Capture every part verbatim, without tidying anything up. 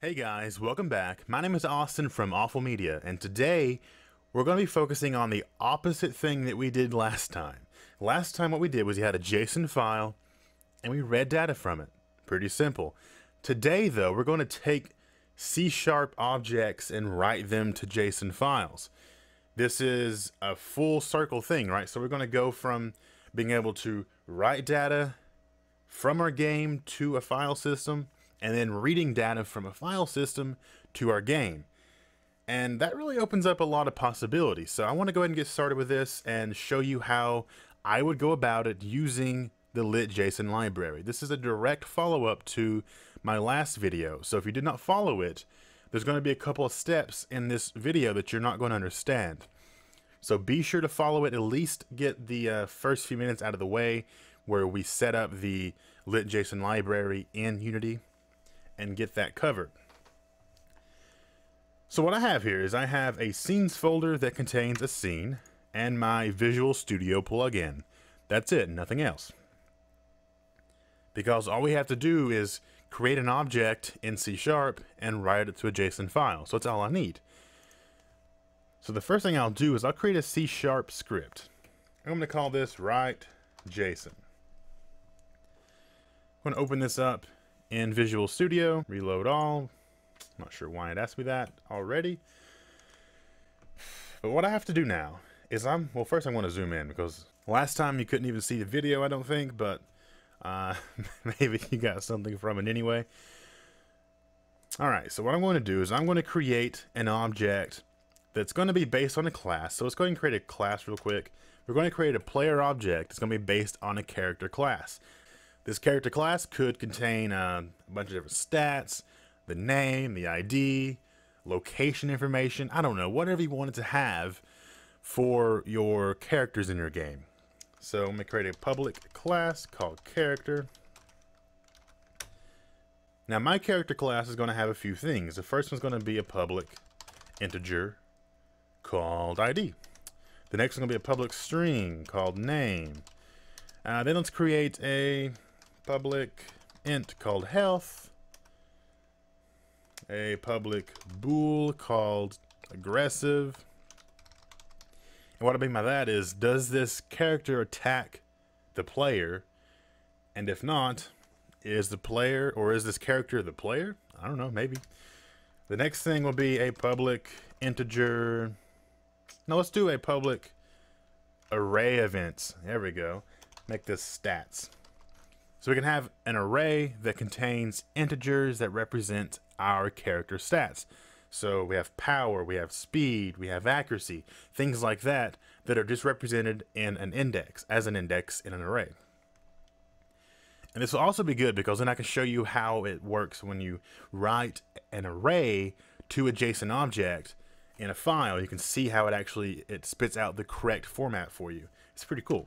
Hey guys, welcome back. My name is Austin from Awful Media, and today we're going to be focusing on the opposite thing that we did last time. Last time what we did was we had a JSON file and we read data from it. Pretty simple. Today though, we're going to take C sharp objects and write them to JSON files. This is a full circle thing, right? So we're going to go from being able to write data from our game to a file system, and then reading data from a file system to our game. And that really opens up a lot of possibilities. So I want to go ahead and get started with this and show you how I would go about it using the LitJSON library. This is a direct follow-up to my last video. So if you did not follow it, there's going to be a couple of steps in this video that you're not going to understand. So be sure to follow it, at least get the uh, first few minutes out of the way where we set up the LitJSON library in Unity, and get that covered. So what I have here is I have a scenes folder that contains a scene and my Visual Studio plugin. That's it, nothing else. Because all we have to do is create an object in C sharp and write it to a JSON file. So that's all I need. So the first thing I'll do is I'll create a C sharp script. I'm going to call this write JSON. I'm going to open this up in Visual Studio, reload all. I'm not sure why it asked me that already. But what I have to do now is I'm, well, first I'm going to zoom in because last time you couldn't even see the video, I don't think, but uh, maybe you got something from it anyway. All right, so what I'm going to do is I'm going to create an object that's going to be based on a class. So let's go ahead and create a class real quick. We're going to create a player object that's going to be based on a character class. This character class could contain uh, a bunch of different stats, the name, the I D, location information, I don't know, whatever you wanted to have for your characters in your game. So I'm going to create a public class called character. Now my character class is going to have a few things. The first one's going to be a public integer called I D. The next one's going to be a public string called name. Uh, then let's create a public int called health, a public bool called aggressive. And what I mean by that is, does this character attack the player? And if not, is the player, or is this character the player? I don't know, maybe. The next thing will be a public integer. Now let's do a public array events. There we go. Make this stats. So we can have an array that contains integers that represent our character stats. So we have power, we have speed, we have accuracy, things like that that are just represented in an index, as an index in an array. And this will also be good because then I can show you how it works when you write an array to a JSON object in a file. You can see how it actually, it spits out the correct format for you. It's pretty cool.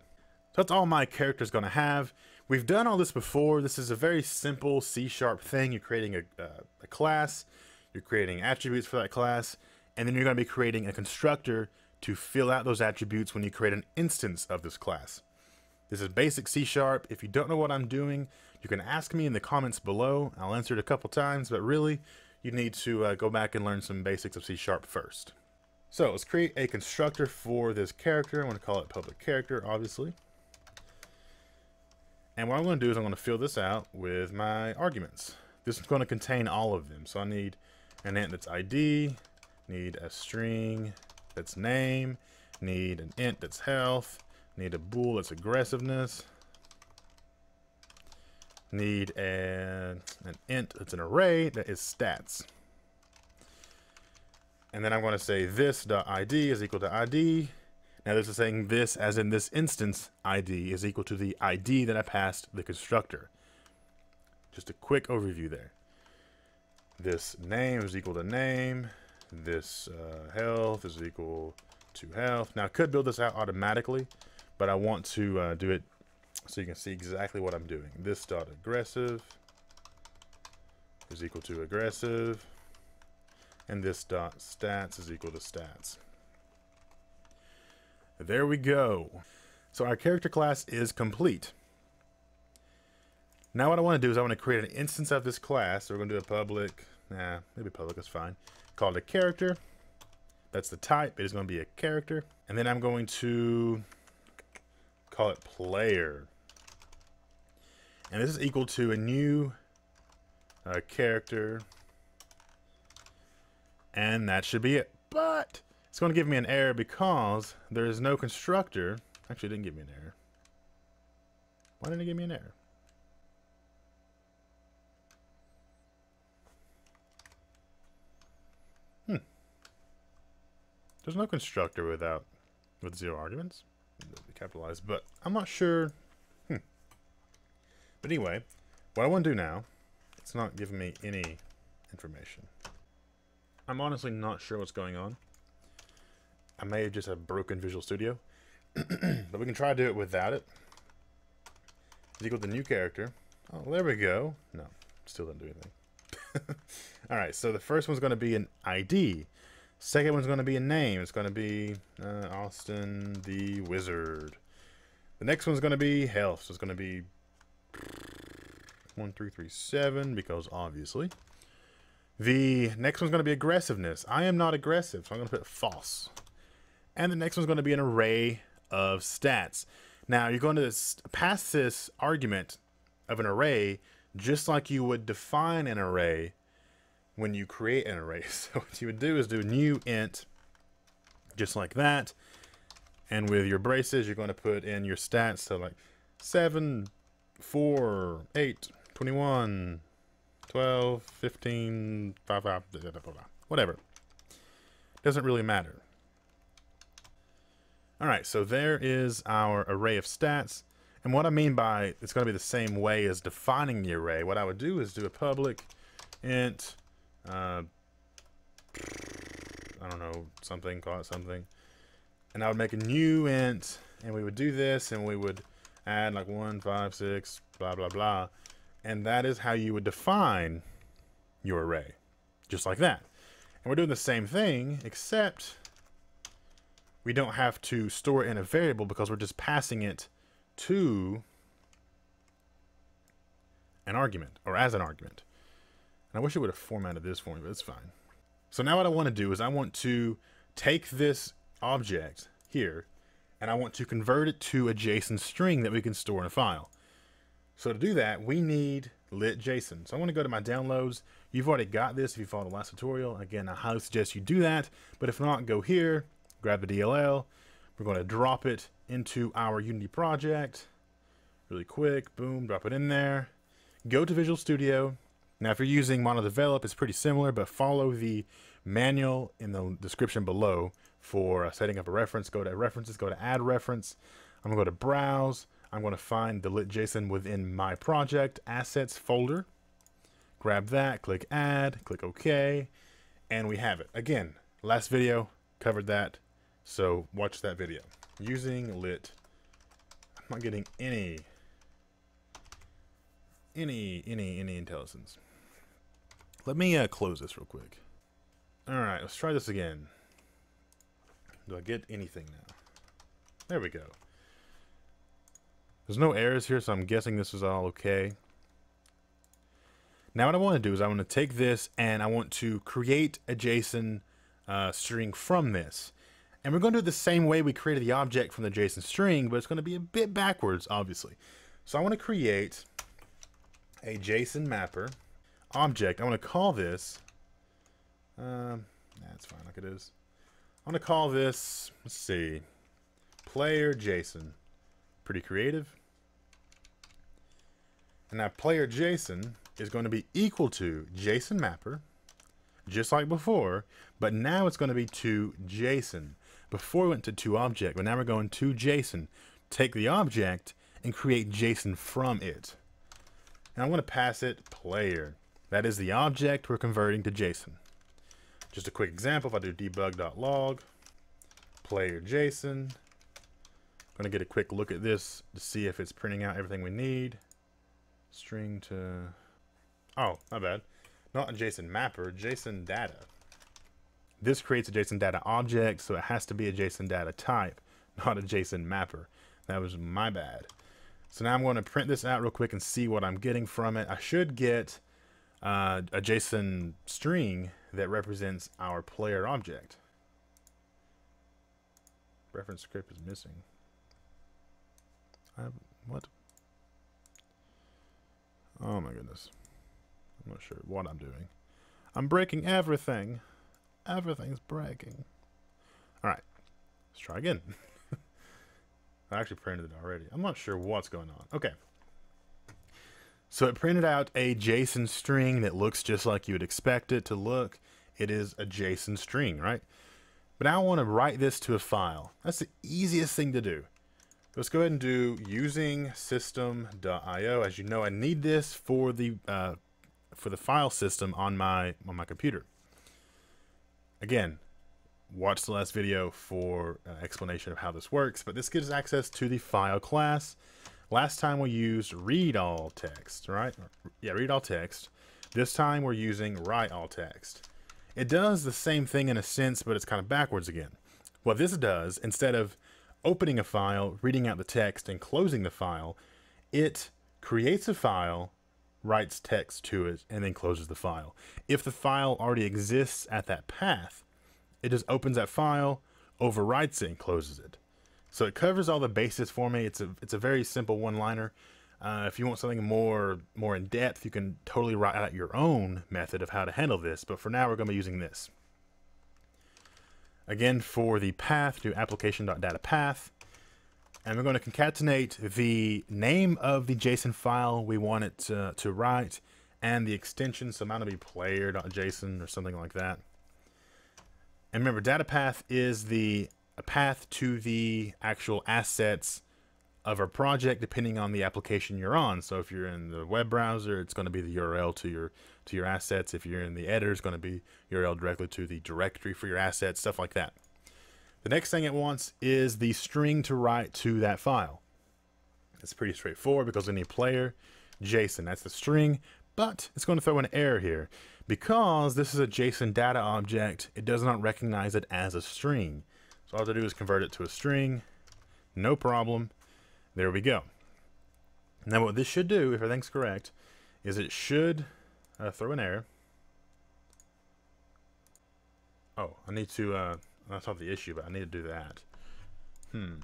So that's all my character's going to have. We've done all this before. This is a very simple C sharp thing. You're creating a, uh, a class, you're creating attributes for that class, and then you're going to be creating a constructor to fill out those attributes when you create an instance of this class. This is basic C sharp. If you don't know what I'm doing, you can ask me in the comments below. I'll answer it a couple times, but really, you need to uh, go back and learn some basics of C sharp first. So let's create a constructor for this character. I'm going to call it public character, obviously. And what I'm going to do is I'm going to fill this out with my arguments. This is going to contain all of them. So I need an int that's I D, need a string that's name, need an int that's health, need a bool that's aggressiveness, need an, an int that's an array that is stats. And then I'm going to say this.id is equal to I D. Now this is saying this, as in this instance, I D is equal to the I D that I passed the constructor. Just a quick overview there. This name is equal to name. This uh, health is equal to health. Now I could build this out automatically, but I want to uh, do it so you can see exactly what I'm doing. This dot aggressive is equal to aggressive, and this dot stats is equal to stats. There we go. So our character class is complete. Now what I want to do is I want to create an instance of this class. So we're going to do a public, nah, maybe public is fine. Call it a character. That's the type. It is going to be a character. And then I'm going to call it player. And this is equal to a new uh, character. And that should be it. But it's going to give me an error because there is no constructor. Actually, it didn't give me an error. Why didn't it give me an error? Hmm. There's no constructor without with zero arguments. Capitalized, but I'm not sure. Hmm. But anyway, what I want to do now, it's not giving me any information. I'm honestly not sure what's going on. I may have just have broken Visual Studio, but we can try to do it without it. It's equal to new character. Oh, there we go. No, still didn't do anything. All right, so the first one's going to be an I D. Second one's going to be a name. It's going to be uh, Austin the Wizard. The next one's going to be health. So it's going to be one three three seven because obviously. The next one's going to be aggressiveness. I am not aggressive, so I'm going to put false. And the next one's going to be an array of stats. Now, you're going to pass this argument of an array just like you would define an array when you create an array. So what you would do is do new int, just like that. And with your braces, you're going to put in your stats. So like seven, four, eight, twenty-one, twelve, fifteen, five, five, blah, blah, blah, blah, whatever. Doesn't really matter. All right, so there is our array of stats. And what I mean by it's going to be the same way as defining the array, what I would do is do a public int, uh, I don't know, something, call it something. And I would make a new int, and we would do this, and we would add like one, five, six, blah, blah, blah. And that is how you would define your array, just like that. And we're doing the same thing, except we don't have to store it in a variable because we're just passing it to an argument, or as an argument. And I wish it would have formatted this for me, but it's fine. So now what I want to do is I want to take this object here, and I want to convert it to a JSON string that we can store in a file. So to do that, we need LitJSON. So I want to go to my downloads. You've already got this if you followed the last tutorial. Again, I highly suggest you do that. But if not, go here, grab the D L L. We're going to drop it into our Unity project. Really quick, boom, drop it in there. Go to Visual Studio. Now, if you're using MonoDevelop, it's pretty similar, but follow the manual in the description below for uh, setting up a reference. Go to References, go to Add Reference. I'm going to go to Browse. I'm going to find the LitJSON within my project assets folder, grab that, click add, click OK, and we have it. Again, last video covered that, so watch that video. Using lit, I'm not getting any, any, any, any intelligence. Let me uh, close this real quick. All right, let's try this again. Do I get anything now? There we go. There's no errors here, so I'm guessing this is all okay. Now what I want to do is I want to take this and I want to create a JSON uh, string from this. And we're going to do it the same way we created the object from the JSON string, but it's going to be a bit backwards, obviously. So I want to create a JSON mapper object. I want to call this, um, that's fine like it is. I want to call this, let's see, player JSON. Pretty creative. And now player JSON is going to be equal to JSON mapper, just like before, but now it's going to be to JSON. Before we went to to object, but now we're going to JSON. Take the object and create JSON from it. And I'm going to pass it player. That is the object we're converting to JSON. Just a quick example, if I do debug.log, player JSON, I'm going to get a quick look at this to see if it's printing out everything we need. String to, oh, my bad. Not a JSON mapper, JSON data. This creates a JSON data object, so it has to be a JSON data type, not a JSON mapper. That was my bad. So now I'm going to print this out real quick and see what I'm getting from it. I should get uh, a JSON string that represents our player object. Reference script is missing. I, what? Oh my goodness. I'm not sure what I'm doing. I'm breaking everything. Everything's breaking. Alright. Let's try again. I actually printed it already. I'm not sure what's going on. Okay. So it printed out a JSON string that looks just like you would expect it to look. It is a JSON string, right? But now I want to write this to a file. That's the easiest thing to do. Let's go ahead and do using system dot I O. As you know, I need this for the uh, for the file system on my on my computer. Again, watch the last video for an explanation of how this works, but this gives access to the file class. Last time we used read all text, right? Yeah, read all text. This time we're using write all text. It does the same thing in a sense, but it's kind of backwards again. What this does, instead of opening a file, reading out the text, and closing the file, it creates a file, writes text to it, and then closes the file. If the file already exists at that path, it just opens that file, overwrites it, and closes it. So it covers all the bases for me. It's a it's a very simple one-liner. Uh, if you want something more more in depth, you can totally write out your own method of how to handle this. But for now, we're going to be using this. Again, for the path, do application dot data path, and we're going to concatenate the name of the JSON file we want it to, to write and the extension. So mine will be player dot JSON or something like that. And remember, data path is the a path to the actual assets of our project, depending on the application you're on. So if you're in the web browser, it's going to be the U R L to your to your assets. If you're in the editor, it's going to be U R L directly to the directory for your assets, stuff like that. The next thing it wants is the string to write to that file. It's pretty straightforward because we need player JSON. That's the string, but it's going to throw an error here. Because this is a JSON data object, it does not recognize it as a string. So all I have to do is convert it to a string. No problem. There we go. Now what this should do, if everything's correct, is it should uh, throw an error. Oh, I need to, uh, that's not the issue, but I need to do that. Hmm.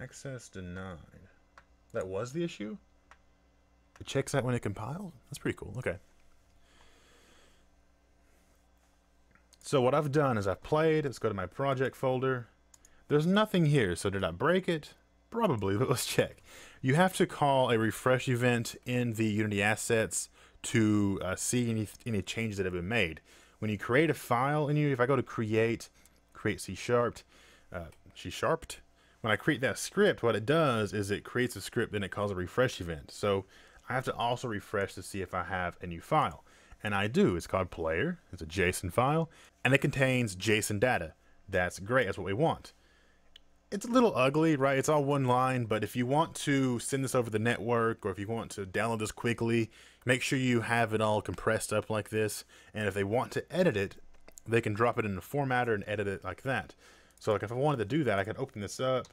Access denied. That was the issue? It checks that when it compiled? That's pretty cool. Okay. So what I've done is I've played. Let's go to my project folder. There's nothing here, so did I break it? Probably, but let's check. You have to call a refresh event in the Unity assets to uh, see any, any changes that have been made. When you create a file in Unity, if I go to create, create C sharp, uh, C sharped, when I create that script, what it does is it creates a script, then it calls a refresh event. So I have to also refresh to see if I have a new file. And I do. It's called player. It's a JSON file, and it contains JSON data. That's great. That's what we want. It's a little ugly, right? It's all one line, but if you want to send this over the network or if you want to download this quickly, make sure you have it all compressed up like this. And if they want to edit it, they can drop it in the formatter and edit it like that. So like if I wanted to do that, I could open this up,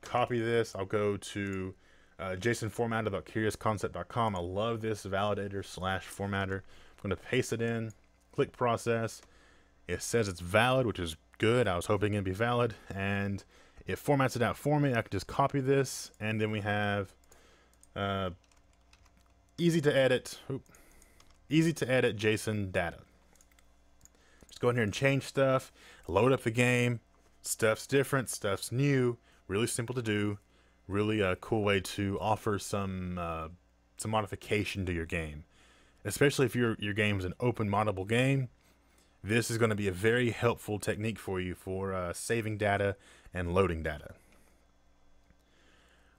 copy this. I'll go to uh, jason formatter dot curious concept dot com. I love this validator slash formatter. I'm going to paste it in, click process. It says it's valid, which is good. I was hoping it'd be valid. And it formats it out for me. I can just copy this, and then we have uh, easy to edit, oop, easy to edit JSON data. Just go in here and change stuff, load up the game. Stuff's different, stuff's new. Really simple to do. Really a cool way to offer some uh, some modification to your game, especially if your your game is an open moddable game. This is going to be a very helpful technique for you for uh, saving data and loading data.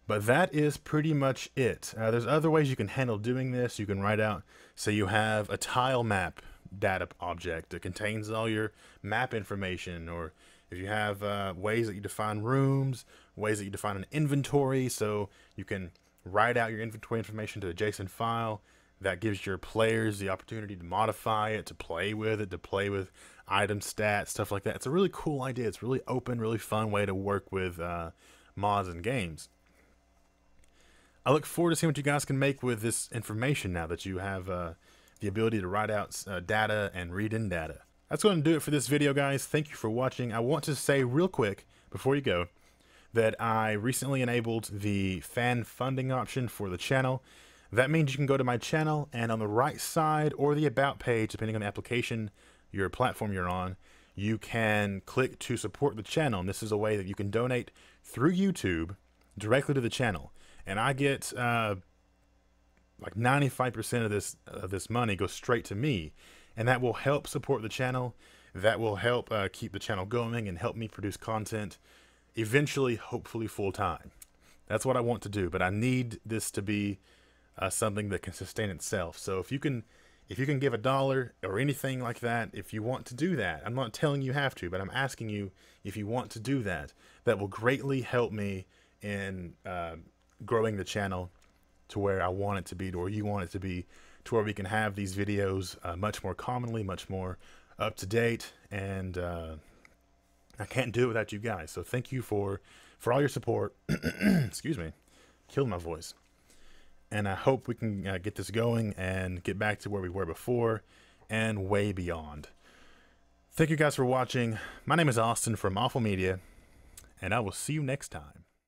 But that is pretty much it. Uh, there's other ways you can handle doing this. You can write out, so you have a tile map data object that contains all your map information, or if you have uh, ways that you define rooms, ways that you define an inventory, so you can write out your inventory information to a JSON file. That gives your players the opportunity to modify it, to play with it, to play with item stats, stuff like that. It's a really cool idea. It's really open, really fun way to work with uh, mods and games. I look forward to seeing what you guys can make with this information now that you have uh, the ability to write out uh, data and read in data. That's going to do it for this video, guys. Thank you for watching. I want to say real quick before you go that I recently enabled the fan funding option for the channel. That means you can go to my channel and on the right side or the about page, depending on the application, your platform you're on, you can click to support the channel. And this is a way that you can donate through YouTube directly to the channel. And I get uh, like ninety-five percent of this of this money goes straight to me, and that will help support the channel. That will help uh, keep the channel going and help me produce content eventually, hopefully full time. That's what I want to do, but I need this to be uh, something that can sustain itself. So if you can, if you can give a dollar or anything like that, if you want to do that, I'm not telling you have to, but I'm asking you if you want to do that. That will greatly help me in Uh, growing the channel to where I want it to be, to where you want it to be, to where we can have these videos uh, much more commonly, much more up to date. And uh, I can't do it without you guys. So thank you for, for all your support. Excuse me, killed my voice. And I hope we can uh, get this going and get back to where we were before and way beyond. Thank you guys for watching. My name is Austin from Awful Media, and I will see you next time.